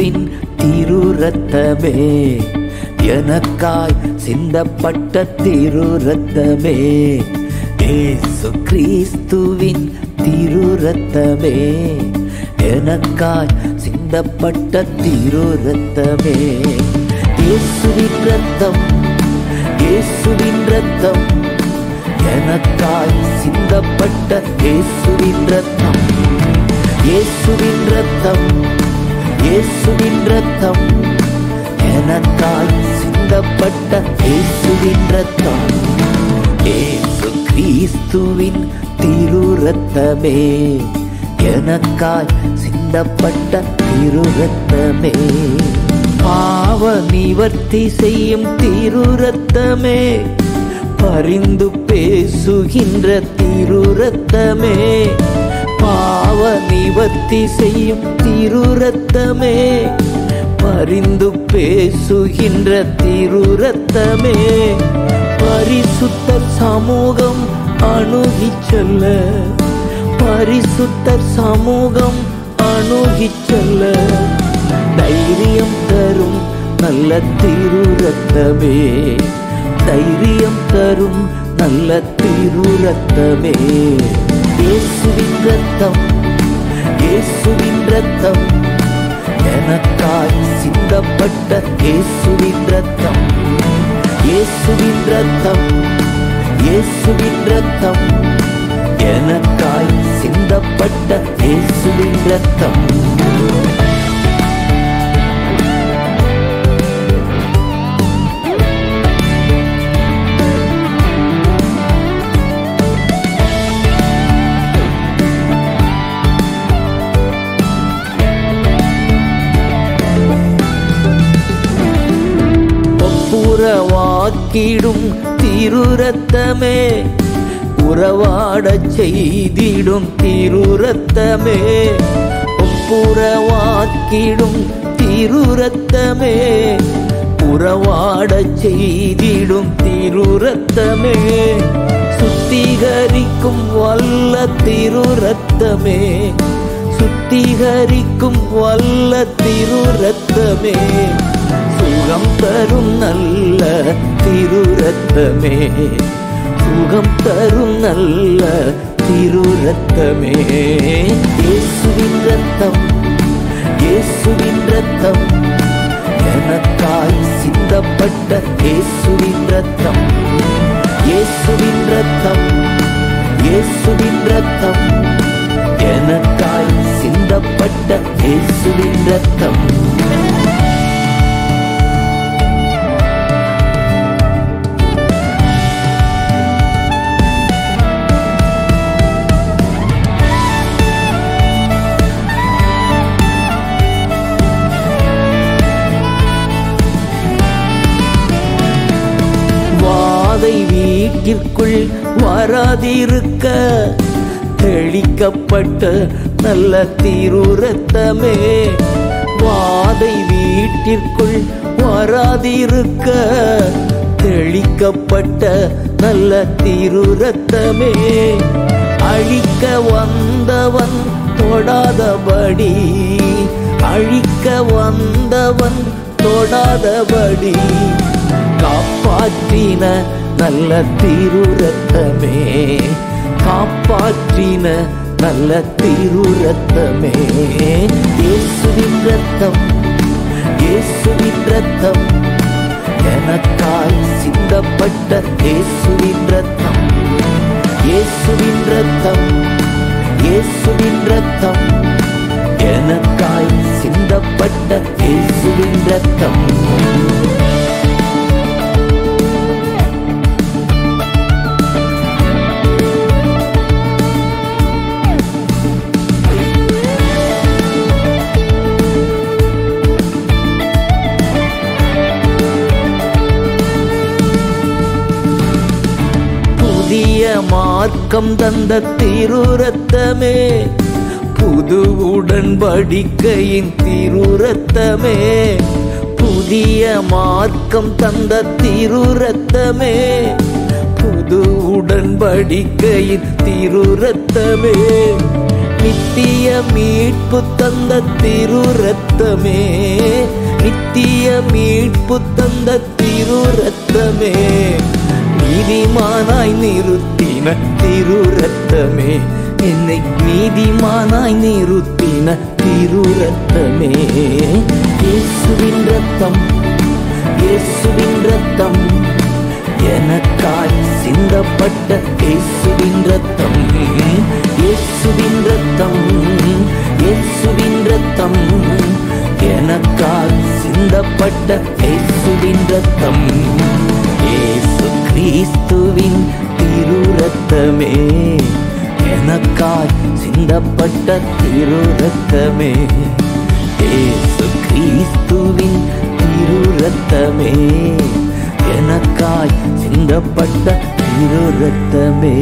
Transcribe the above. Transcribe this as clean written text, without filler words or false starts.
இயேசுவின் திரு ரத்தமே, எனக்காய் சிந்தப்பட்ட திரு ரத்தமே, இயேசு கிறிஸ்துவின் திரு ரத்தமே, எனக்காய் சிந்தப்பட்ட திரு ரத்தமே. இயேசுவின் ரத்தம், இயேசுவின் ரத்தம், எனக்காய் சிந்தப்பட்ட இயேசுவின் ரத்தம். இயேசுவின் ரத்தம், இயேசுவின் ரத்தம், எனக்காய் சிந்தப்பட்ட இயேசுவின் ரத்தம். இயேசு கிறிஸ்துவின் திரு ரத்தமே, எனக்காய் சிந்தப்பட்ட திரு ரத்தமே. பாவ நிவர்த்தி செய்யும் திரு ரத்தமே, பரிந்து பேசுகின்ற திரு ரத்தமே, பாவ நிவர்த்தி செய்யும் திரு ரத்தமே, பரிந்து பேசுகின்ற திரு ரத்தமே. பரிசுத்தர் சமூகம் அணுகிச் செல்ல, பரிசுத்தர் சமூகம் அணுகிச் செல்ல, தைரியம் தரும் நல்ல திரு ரத்தமே, தைரியம் தரும் நல்ல திரு ரத்தமே. இயேசுவின் ரத்தம், இயேசுவின் ரத்தம், எனக்காய் சிந்தப்பட்ட இயேசுவின் ரத்தம். இயேசுவின் ரத்தம், இயேசுவின் ரத்தம், எனக்காய் சிந்தப்பட்ட இயேசுவின் ரத்தம். வாக்கிடும் திரு ரத்தமே, உறவாடச் செய்திடும் திரு ரத்தமே, ஒப்புரவாக்கிடும் திரு ரத்தமே, உறவாடச் செய்திடும் திரு ரத்தமே. சுத்திகரிக்கும் வல்ல திரு ரத்தமே, சுத்திகரிக்கும் வல்ல திரு ரத்தமே, சுகம் தரும் நல்ல திரு ரத்தமே, சுகம் தரும் நல்ல திரு ரத்தமே. இயேசுவின் ரத்தம், இயேசுவின் ரத்தம், எனக்காய் சிந்தப்பட்ட இயேசுவின் ரத்தம். இயேசுவின் ரத்தம், இயேசுவின் ரத்தம், எனக்காய் சிந்தப்பட்ட இயேசுவின் ரத்தம். வீட்டிற்குள் வராதிருக்க தெளிக்கப்பட்ட நல்ல திரு ரத்தமே, வாதை வீட்டிற்குள் வராதிருக்க தெளிக்கப்பட்ட நல்ல திரு ரத்தமே. அழிக்க வந்தவன் தொடாதபடி, அழிக்க வந்தவன் தொடாதபடி, காப்பாற்றின நல்ல திரு ரத்தமே, காப்பாற்றின நல்ல திரு ரத்தமே. இயேசுவின் ரத்தம், இயேசுவின் ரத்தம், எனக்காய் சிந்தப்பட்ட இயேசுவின் ரத்தம். இயேசுவின் ரத்தம், இயேசுவின் ரத்தம், எனக்காய் சிந்தப்பட்ட இயேசுவின் ரத்தம். மார்க்கம் தந்த திரு ரத்தமே, புது உடன்படிக்கையின் திரு ரத்தமே, புதிய மார்க்கம் தந்த திரு ரத்தமே, புது உடன்படிக்கையின் திரு ரத்தமே. நித்திய மீட்பு தந்த திரு ரத்தமே, நித்திய மீட்பு தந்த திரு ரத்தமே, நீதிமானாய் நிறுத்தின திரு ரத்தமே, என்னை நீதிமானாய் நிறுத்தின திரு ரத்தமே. இயேசுவின் ரத்தம், இயேசுவின் ரத்தம், எனக்காய் சிந்தப்பட்ட இயேசுவின் ரத்தம், இயேசுவின் ரத்தம், இயேசுவின் ரத்தம், எனக்காய் சிந்தப்பட்ட இயேசுவின் ரத்தம். இயேசு கிறிஸ்துவின் திரு ரத்தமே, எனக்காய் சிந்தப்பட்ட திரு ரத்தமே, இயேசு கிறிஸ்துவின் திரு ரத்தமே, எனக்காய் சிந்தப்பட்ட திரு ரத்தமே.